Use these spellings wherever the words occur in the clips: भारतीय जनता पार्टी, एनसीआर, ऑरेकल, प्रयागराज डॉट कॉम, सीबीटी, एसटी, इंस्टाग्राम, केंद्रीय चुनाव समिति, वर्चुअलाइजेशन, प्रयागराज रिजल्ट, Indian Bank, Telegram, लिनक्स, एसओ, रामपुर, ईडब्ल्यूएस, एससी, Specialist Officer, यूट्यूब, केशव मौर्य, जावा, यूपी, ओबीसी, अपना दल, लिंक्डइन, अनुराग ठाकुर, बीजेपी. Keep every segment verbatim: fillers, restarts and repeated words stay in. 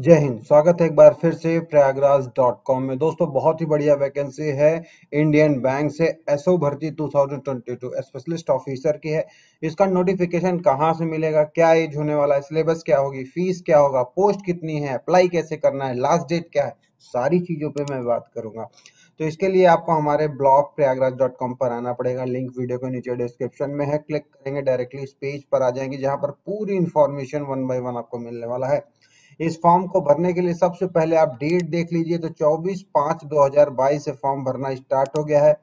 जय हिंद। स्वागत है एक बार फिर से प्रयागराज डॉट कॉम में। दोस्तों बहुत ही बढ़िया वैकेंसी है इंडियन बैंक से, एसओ भर्ती दो हज़ार बाईस स्पेशलिस्ट ऑफिसर की है। इसका नोटिफिकेशन कहाँ से मिलेगा, क्या एज होने वाला है, सिलेबस क्या होगी, फीस क्या होगा, पोस्ट कितनी है, अप्लाई कैसे करना है, लास्ट डेट क्या है, सारी चीजों पे मैं बात करूंगा। तो इसके लिए आपको हमारे ब्लॉग प्रयागराज डॉट कॉम पर आना पड़ेगा। लिंक वीडियो के नीचे डिस्क्रिप्शन में है, क्लिक करेंगे डायरेक्टली इस पेज पर आ जाएंगे जहाँ पर पूरी इन्फॉर्मेशन वन बाई वन आपको मिलने वाला है। इस फॉर्म को भरने के लिए सबसे पहले आप डेट देख लीजिए, तो चौबीस पाँच दो हज़ार बाईस से फॉर्म भरना स्टार्ट हो गया है।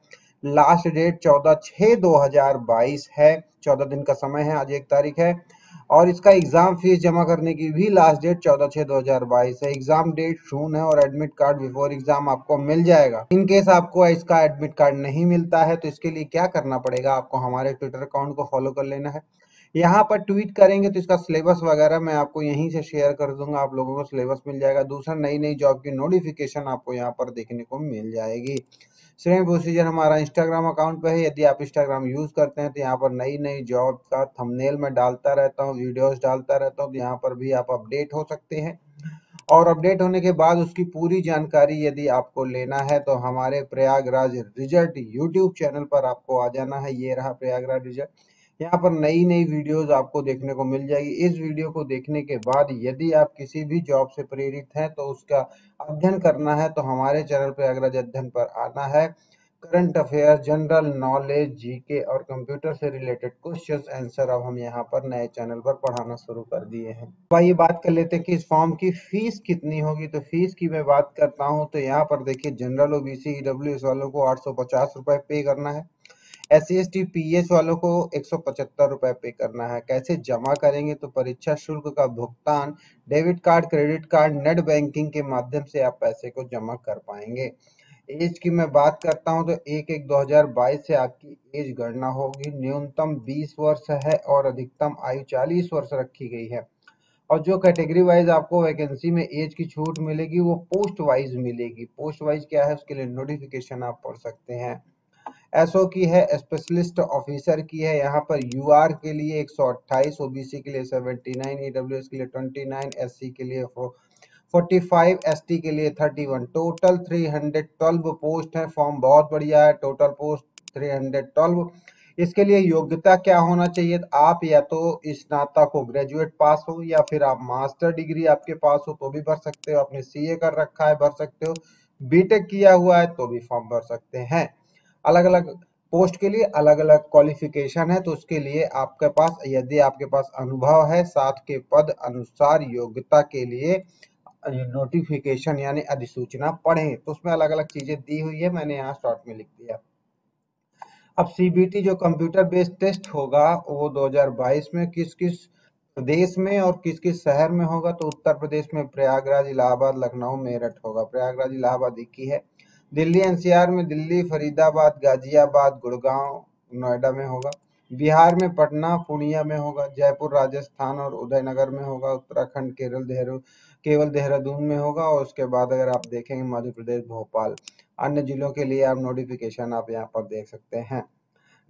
लास्ट डेट चौदह छः दो हज़ार बाईस है, चौदह दिन का समय है, आज एक तारीख है। और इसका एग्जाम फीस जमा करने की भी लास्ट डेट चौदह छः दो हज़ार बाईस है। एग्जाम डेट शून्य है और एडमिट कार्ड बिफोर एग्जाम आपको मिल जाएगा। इन केस आपको इसका एडमिट कार्ड नहीं मिलता है तो इसके लिए क्या करना पड़ेगा, आपको हमारे ट्विटर अकाउंट को फॉलो कर लेना है। यहाँ पर ट्वीट करेंगे तो इसका सिलेबस वगैरह मैं आपको यहीं से शेयर कर दूंगा, आप लोगों को सिलेबस मिल जाएगा। दूसरा, नई नई जॉब की नोटिफिकेशन आपको यहाँ पर देखने को मिल जाएगी। सेम प्रोसीजर हमारा इंस्टाग्राम अकाउंट पे है, यदि आप इंस्टाग्राम यूज करते हैं तो यहाँ पर नई नई जॉब का थंबनेल मैं डालता रहता हूँ, वीडियोज डालता रहता हूँ, तो यहाँ पर भी आप अपडेट हो सकते हैं। और अपडेट होने के बाद उसकी पूरी जानकारी यदि आपको लेना है तो हमारे प्रयागराज रिजल्ट यूट्यूब चैनल पर आपको आ जाना है। ये रहा प्रयागराज रिजल्ट, यहाँ पर नई नई वीडियोस आपको देखने को मिल जाएगी। इस वीडियो को देखने के बाद यदि आप किसी भी जॉब से प्रेरित हैं तो उसका अध्ययन करना है तो हमारे चैनल प्रयागराज अध्ययन पर आना है। Current affair, general knowledge, GK और कंप्यूटर से रिलेटेड क्वेश्चंस आंसर अब हम यहाँ पर नए चैनल पर पढ़ाना शुरू कर दिए हैं। भाई बात कर लेते हैं कि इस फॉर्म की फीस कितनी होगी। तो फीस की मैं बात करता हूँ तो यहाँ पर देखिए, जनरल ओबीसी ईडब्ल्यू एस वालों को आठ सौ पचास रुपए पे करना है, S C S T P S वालों को एक सौ पचहत्तर रुपए पे करना है। कैसे जमा करेंगे, तो परीक्षा शुल्क का भुगतान debit card, credit card, net banking के माध्यम से आप पैसे को जमा कर पाएंगे। एज की मैं बात करता हूं तो एक एक दो हजार बाईस से आपकी एज गणना होगी। न्यूनतम बीस वर्ष है और अधिकतम आयु चालीस वर्ष रखी गई है। और जो कैटेगरी वाइज आपको वैकेंसी में एज की छूट मिलेगी वो पोस्ट वाइज मिलेगी। पोस्ट वाइज क्या है उसके लिए नोटिफिकेशन आप पढ़ सकते हैं। एसओ की है, स्पेशलिस्ट ऑफिसर की है। यहाँ पर यूआर के लिए एक सौ अट्ठाईस, ओबीसी के लिए उन्यासी, ईडब्ल्यूएस के लिए उनतीस, एससी के लिए पैंतालीस, एसटी के लिए इकतीस। टोटल तीन सौ बारह पोस्ट है। फॉर्म बहुत बढ़िया है, टोटल पोस्ट तीन सौ बारह। इसके लिए योग्यता क्या होना चाहिए, आप या तो स्नातक हो, ग्रेजुएट पास हो, या फिर आप मास्टर डिग्री आपके पास हो तो भी भर सकते हो, आपने सीए कर रखा है भर सकते हो, बीटेक किया हुआ है तो भी फॉर्म भर सकते हैं। अलग अलग पोस्ट के लिए अलग अलग क्वालिफिकेशन है, तो उसके लिए आपके पास यदि आपके पास अनुभव है साथ के पद अनुसार योग्यता के लिए नोटिफिकेशन यानी अधिसूचना पढ़ें, तो उसमें अलग अलग चीजें दी हुई है, मैंने यहाँ शॉर्ट में लिख दिया। अब सीबीटी जो कंप्यूटर बेस्ड टेस्ट होगा वो दो हज़ार बाईस में किस किस प्रदेश में और किस किस शहर में होगा, तो उत्तर प्रदेश में प्रयागराज, इलाहाबाद, लखनऊ, मेरठ होगा। प्रयागराज इलाहाबाद एक ही है। दिल्ली एनसीआर में दिल्ली, फरीदाबाद, गाजियाबाद, गुड़गांव, नोएडा में होगा। बिहार में पटना, पूर्णिया में होगा। जयपुर, राजस्थान और उदयनगर में होगा। उत्तराखंड, केरल, देहरादून केवल देहरादून में होगा। और उसके बाद अगर आप देखेंगे मध्य प्रदेश, भोपाल। अन्य जिलों के लिए आप नोटिफिकेशन आप यहाँ पर देख सकते हैं।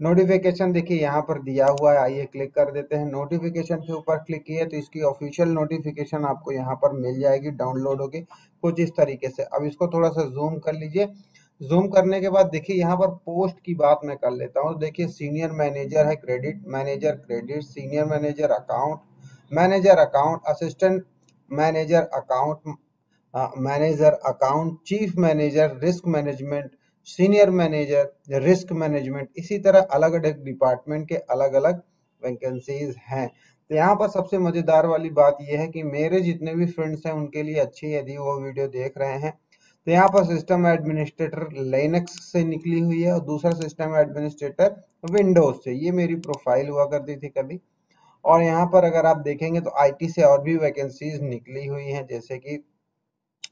नोटिफिकेशन देखिए यहाँ पर दिया हुआ है, आइए क्लिक कर देते हैं। नोटिफिकेशन के ऊपर क्लिक किए तो इसकी ऑफिशियल नोटिफिकेशन आपको यहाँ पर मिल जाएगी, डाउनलोड होगी कुछ इस तरीके से। अब इसको थोड़ा सा जूम कर लीजिए। जूम करने के बाद देखिए यहाँ पर पोस्ट की बात मैं कर लेता हूँ। देखिए सीनियर मैनेजर है, credit manager credit, senior manager account, manager account, assistant manager account, manager account, chief manager risk management, senior manager risk management. इसी तरह अलग अलग डिपार्टमेंट के अलग अलग वैकेंसीज हैं। तो यहाँ पर सबसे मजेदार वाली बात यह है कि मेरे जितने भी फ्रेंड्स हैं उनके लिए अच्छी, यदि वो वीडियो देख रहे हैं तो यहाँ पर सिस्टम एडमिनिस्ट्रेटर लिनक्स से निकली हुई है और दूसरा सिस्टम एडमिनिस्ट्रेटर विंडोज से। ये मेरी प्रोफाइल हुआ करती थी कभी। और यहाँ पर अगर आप देखेंगे तो आईटी से और भी वैकेंसीज निकली हुई हैं, जैसे कि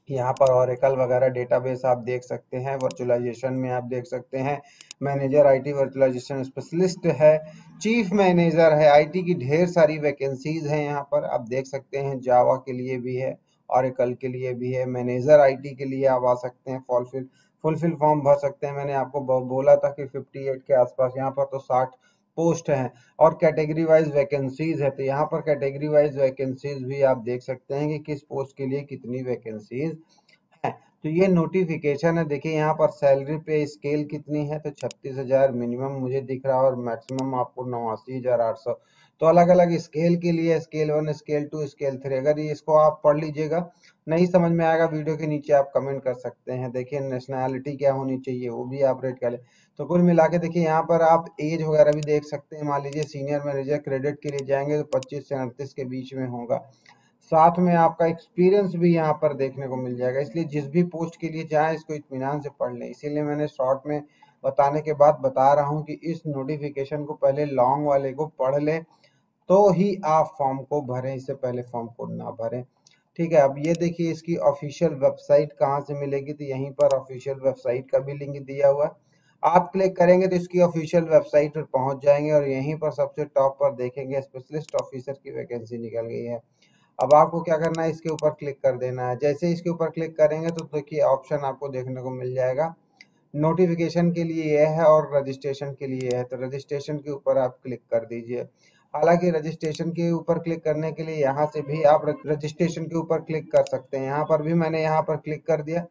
यहाँ पर ऑरेकल वगैरह डेटाबेस आप देख सकते हैं, वर्चुअलाइजेशन में आप देख सकते हैं। मैनेजर आईटी वर्चुअलाइजेशन स्पेशलिस्ट है, चीफ मैनेजर है। आईटी की ढेर सारी वैकेंसीज हैं, यहाँ पर आप देख सकते हैं। जावा के लिए भी है, ऑरेकल के लिए भी है, मैनेजर आईटी के लिए आप आ सकते हैं, फुलफिल फुलफिल फॉर्म भर सकते हैं। मैंने आपको बोला था कि अट्ठावन के आसपास, यहाँ पर तो साठ पोस्ट हैं और कैटेगरी वाइज वैकेंसीज है। तो यहाँ पर कैटेगरी वाइज वैकेंसीज भी आप देख सकते हैं कि किस पोस्ट के लिए कितनी वैकेंसीज हैं। तो ये नोटिफिकेशन है, देखिए यहाँ पर सैलरी पे स्केल कितनी है, तो छत्तीस हजार मिनिमम मुझे दिख रहा है और मैक्सिमम आपको नवासी हजार आठ सौ। तो अलग अलग स्केल के लिए scale one, scale two, scale three. अगर इसको आप पढ़ लीजिएगा, नहीं समझ में आएगा वीडियो के नीचे आप कमेंट कर सकते हैं। देखिए नेशनैलिटी क्या होनी चाहिए वो भी आप रेट कर लें। तो कुल मिला के देखिए यहाँ पर आप एज वगैरह भी देख सकते हैं। मान लीजिए सीनियर मैनेजर क्रेडिट के लिए जाएंगे तो पच्चीस से अड़तीस के बीच में होगा। साथ में आपका एक्सपीरियंस भी यहाँ पर देखने को मिल जाएगा। इसलिए जिस भी पोस्ट के लिए जाए इसको इत्मीनान से पढ़ लें। इसीलिए मैंने शॉर्ट में बताने के बाद बता रहा हूँ कि इस नोटिफिकेशन को पहले लॉन्ग वाले को पढ़ लें तो ही आप फॉर्म को भरें, इससे पहले फॉर्म को ना भरें। ठीक है, अब ये देखिए इसकी ऑफिशियल वेबसाइट कहाँ से मिलेगी, तो यहीं पर ऑफिशियल वेबसाइट का भी लिंक दिया हुआ है। आप क्लिक करेंगे तो इसकी ऑफिशियल वेबसाइट पर पहुंच जाएंगे और यहीं पर सबसे टॉप पर देखेंगे स्पेशलिस्ट ऑफिसर की वैकेंसी निकल गई है। अब आपको क्या करना है, इसके ऊपर क्लिक कर देना है। जैसे इसके ऊपर क्लिक करेंगे तो देखिए ऑप्शन आपको देखने को मिल जाएगा, नोटिफिकेशन के लिए यह है और रजिस्ट्रेशन के लिए है। तो रजिस्ट्रेशन के ऊपर आप क्लिक कर दीजिए। हालांकि रजिस्ट्रेशन के ऊपर क्लिक करने के लिए यहाँ से भी आप रजिस्ट्रेशन के ऊपर क्लिक कर सकते हैं। यहाँ पर भी मैंने यहाँ पर क्लिक कर दिया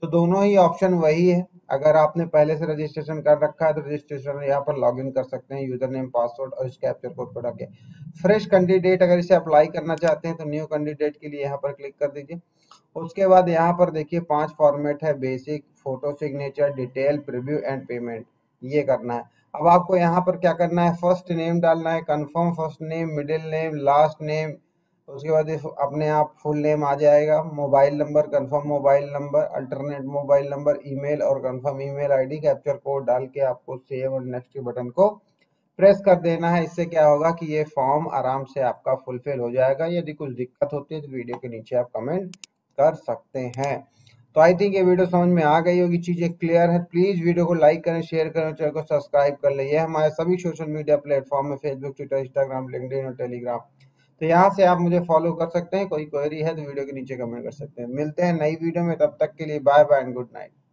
तो दोनों ही ऑप्शन वही है। अगर आपने पहले से रजिस्ट्रेशन कर रखा है तो रजिस्ट्रेशन यहाँ पर लॉगिन कर सकते हैं, यूजर नेम, पासवर्ड और इस कैप्चर कोड को डाल के। फ्रेश कैंडिडेट अगर इसे अप्लाई करना चाहते हैं तो न्यू कैंडिडेट के लिए यहाँ पर क्लिक कर दीजिए। उसके बाद यहाँ पर देखिए पांच फॉर्मेट है, basic, photo, signature, detail, preview and payment, ये करना है। अब आपको यहाँ पर क्या करना है, फर्स्ट नेम डालना है, confirm first name, middle name, last name, उसके बाद अपने आप फुल नेम आ जाएगा, mobile number, confirm mobile number, alternate mobile number, email और confirm email ID, capture code डाल के आपको सेव और नेक्स्ट के बटन को प्रेस कर देना है। इससे क्या होगा कि ये फॉर्म आराम से आपका फुलफिल हो जाएगा। यदि कुछ दिक्कत होती है तो वीडियो के नीचे आप कमेंट कर सकते हैं। तो आई थिंक ये वीडियो समझ में आ गई होगी, चीज़ें क्लियर है। प्लीज़ वीडियो को लाइक करें, शेयर करें, चैनल को सब्सक्राइब कर लें। ये हमारे सभी सोशल मीडिया प्लेटफॉर्म में फेसबुक, ट्विटर, इंस्टाग्राम, लिंक्डइन और टेलीग्राम, तो यहाँ से आप मुझे फॉलो कर सकते हैं। कोई क्वेरी है तो वीडियो के नीचे कमेंट कर सकते हैं। मिलते हैं नई वीडियो में, तब तक के लिए bye bye and good night.